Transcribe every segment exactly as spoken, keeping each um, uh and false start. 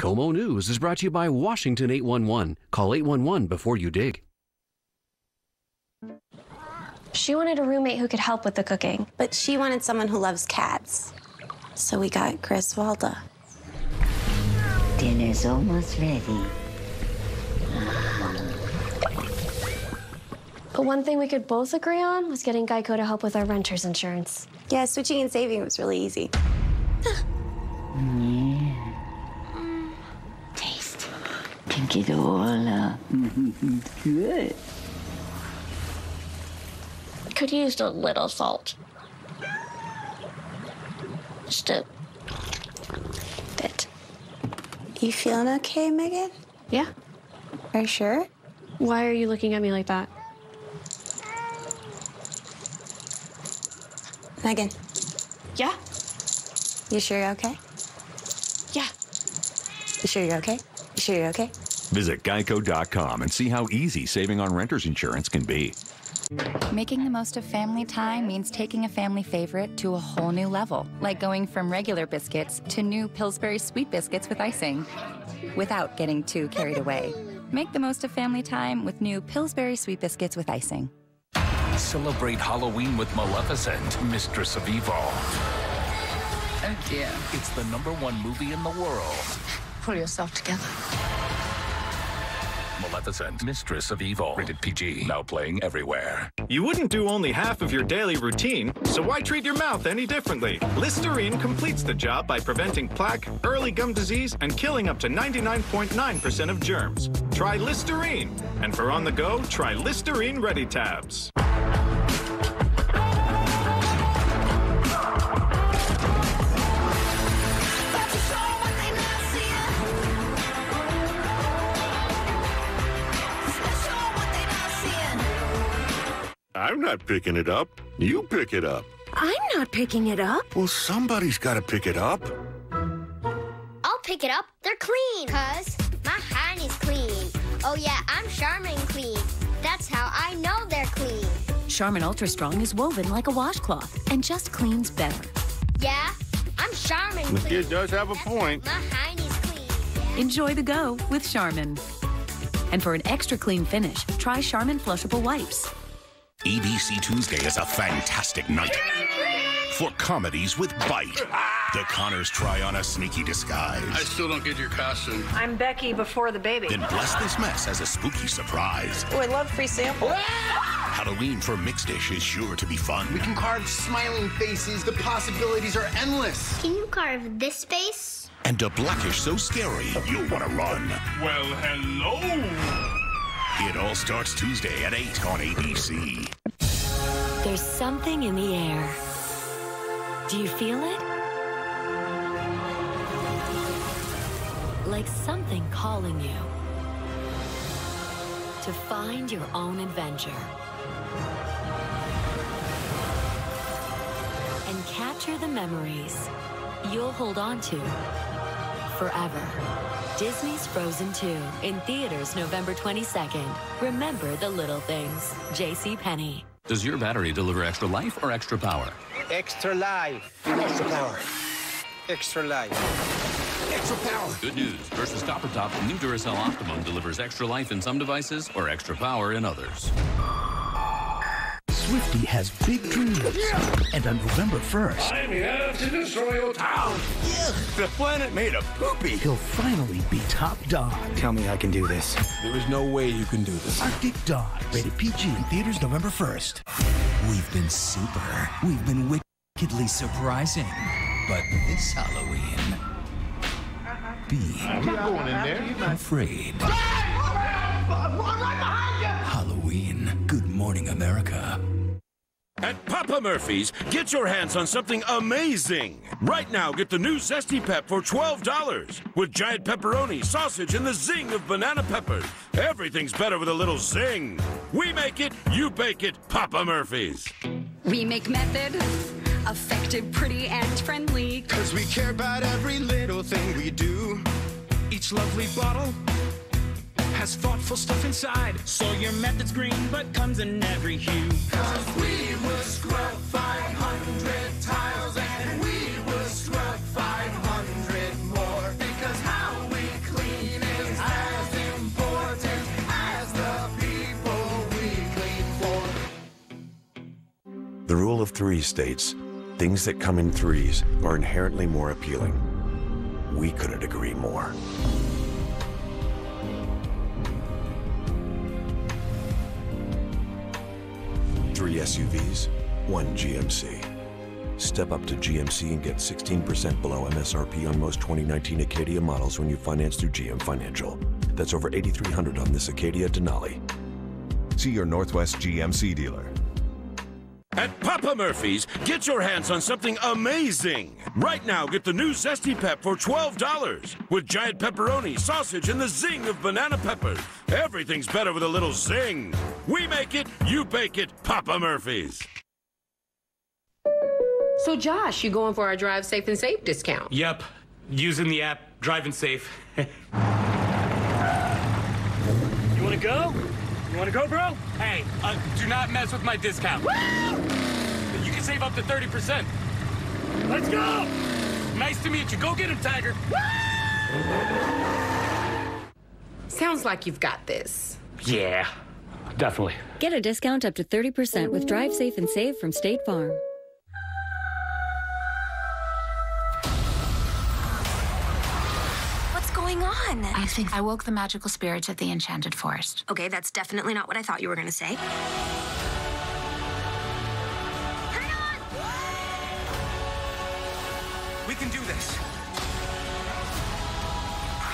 Como News is brought to you by Washington eight one one. Call eight one one before you dig. She wanted a roommate who could help with the cooking. But she wanted someone who loves cats. So we got Chris Walda. Dinner's almost ready. But one thing we could both agree on was getting Geico to help with our renter's insurance. Yeah, switching and saving was really easy. Yeah. Mm. Tasty. Drink it all up. Good. Could use a little salt. Just a bit. You feeling okay, Megan? Yeah. Are you sure? Why are you looking at me like that? Megan. Yeah? You sure you're okay? Yeah. You sure you're okay? You sure you're okay? Visit Geico dot com and see how easy saving on renter's insurance can be. Making the most of family time means taking a family favorite to a whole new level, like going from regular biscuits to new Pillsbury Sweet Biscuits with icing, without getting too carried away. Make the most of family time with new Pillsbury Sweet Biscuits with icing. Celebrate Halloween with Maleficent, Mistress of Evil. Oh dear. It's the number one movie in the world. Pull yourself together. Maleficent, Mistress of Evil. Rated P G. Now playing everywhere. You wouldn't do only half of your daily routine, so why treat your mouth any differently? Listerine completes the job by preventing plaque, early gum disease, and killing up to ninety-nine point nine percent of germs. Try Listerine. And for on the go, try Listerine Ready Tabs. I'm not picking it up. You pick it up. I'm not picking it up. Well, somebody's got to pick it up. I'll pick it up. They're clean. Because my hand is clean. Oh, yeah, I'm Charmin clean. That's how I know they're clean. Charmin Ultra Strong is woven like a washcloth and just cleans better. Yeah, I'm Charmin clean. The kid does have a That's point. My hand is clean. Yeah. Enjoy the go with Charmin. And for an extra clean finish, try Charmin Flushable Wipes. A B C Tuesday is a fantastic night for comedies with bite. The Connors try on a sneaky disguise. I still don't get your costume. I'm Becky before the baby. Then bless this mess as a spooky surprise. Oh, I love free samples. Halloween for Mixed Dish is sure to be fun. We can carve smiling faces. The possibilities are endless. Can you carve this face? And a blackish so scary, you'll want to run. Well, hello. It all starts Tuesday at eight on A B C. There's something in the air. Do you feel it? Like something calling you to find your own adventure and capture the memories you'll hold on to forever. Disney's Frozen two, in theaters November twenty-second. Remember the little things. JCPenney. Does your battery deliver extra life or extra power? Extra life. Extra power. Extra life. Extra power. Good news. Versus Copper Top, new Duracell Optimum delivers extra life in some devices or extra power in others. Swiftie has big dreams, yeah. And on November first... I'm here to destroy your town! Yeah. The planet made of poopy! He'll finally be top dog. Tell me I can do this. There is no way you can do this. Arctic Dogs, rated P G, theaters November first. We've been super. We've been wickedly surprising. But this Halloween... Be... I'm not going in there. Afraid. Dad! I'm right behind you! Halloween. Good Morning America. At Papa Murphy's, get your hands on something amazing. Right now, get the new Zesty Pep for twelve dollars. With giant pepperoni, sausage, and the zing of banana peppers. Everything's better with a little zing. We make it, you bake it, Papa Murphy's. We make method, effective, pretty, and friendly. Because we care about every little thing we do. Each lovely bottle has thoughtful stuff inside. So your method's green, but comes in every hue. Cause we will scrub five hundred tiles, and we will scrub five hundred more. Because how we rule of three states, things that come in threes are inherently more appealing. We couldn't agree more. Three S U Vs, one G M C. Step up to G M C and get sixteen percent below M S R P on most twenty nineteen Acadia models when you finance through G M Financial. That's over eighty-three hundred on this Acadia Denali. See your Northwest G M C dealer. At Papa Murphy's, get your hands on something amazing. Right now, get the new Zesty Pep for twelve dollars. With giant pepperoni, sausage, and the zing of banana peppers. Everything's better with a little zing. We make it, you bake it, Papa Murphy's. So, Josh, you going for our Drive Safe and Save discount? Yep. Using the app, driving safe. You want to go? You want to go, bro? Hey, uh, do not mess with my discount. Woo! You can save up to thirty percent. Let's go! Nice to meet you. Go get him, Tiger. Woo! Sounds like you've got this. Yeah, definitely. Get a discount up to thirty percent with Drive Safe and Save from State Farm. I think I woke the magical spirits of the Enchanted Forest. Okay, that's definitely not what I thought you were gonna say. Hang on! We can do this.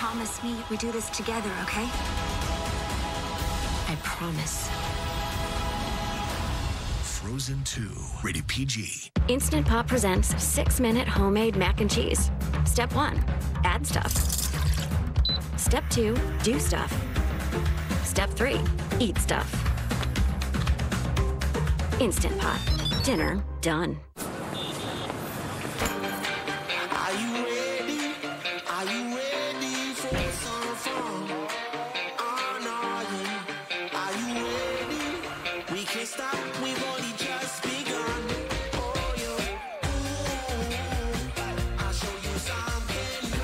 Promise me we do this together, okay? I promise. Frozen two, rated P G. Instant Pot presents six-minute homemade mac and cheese. Step one, add stuff. Step two, do stuff. Step three, eat stuff. Instant Pot. Dinner done. Are you ready? Are you ready for some fun? Oh, no, you. Are you ready? We can't stop. We've only just begun. Oh, yeah. Ooh, I'll show you something new.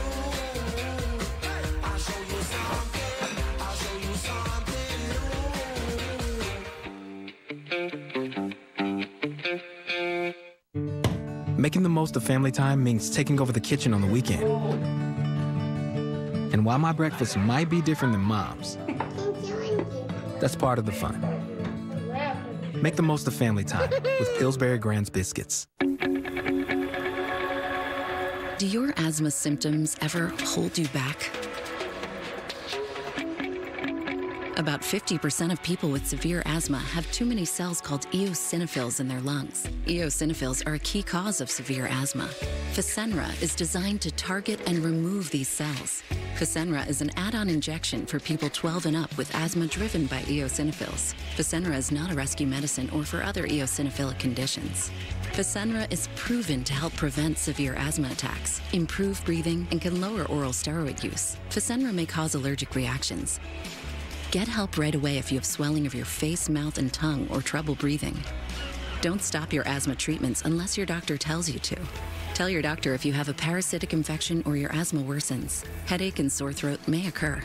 Making the most of family time means taking over the kitchen on the weekend. And while my breakfast might be different than Mom's, that's part of the fun. Make the most of family time with Pillsbury Grands Biscuits. Do your asthma symptoms ever hold you back? About fifty percent of people with severe asthma have too many cells called eosinophils in their lungs. Eosinophils are a key cause of severe asthma. Fasenra is designed to target and remove these cells. Fasenra is an add-on injection for people twelve and up with asthma driven by eosinophils. Fasenra is not a rescue medicine or for other eosinophilic conditions. Fasenra is proven to help prevent severe asthma attacks, improve breathing, and can lower oral steroid use. Fasenra may cause allergic reactions. Get help right away if you have swelling of your face, mouth, and tongue or trouble breathing. Don't stop your asthma treatments unless your doctor tells you to. Tell your doctor if you have a parasitic infection or your asthma worsens. Headache and sore throat may occur.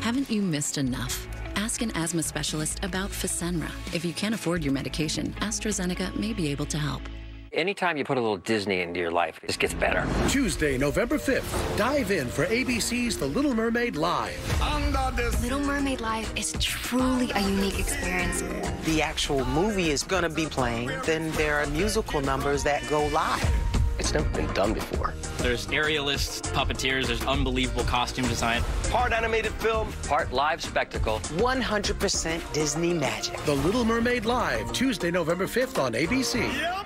Haven't you missed enough? Ask an asthma specialist about Fasenra. If you can't afford your medication, AstraZeneca may be able to help. Anytime you put a little Disney into your life, it just gets better. Tuesday, November fifth, dive in for A B C's The Little Mermaid Live. Under this Little Mermaid Live is truly a unique experience. The actual movie is going to be playing. Then there are musical numbers that go live. It's never been done before. There's aerialists, puppeteers, there's unbelievable costume design. Part animated film, part live spectacle. one hundred percent Disney magic. The Little Mermaid Live, Tuesday, November fifth on A B C. Yeah,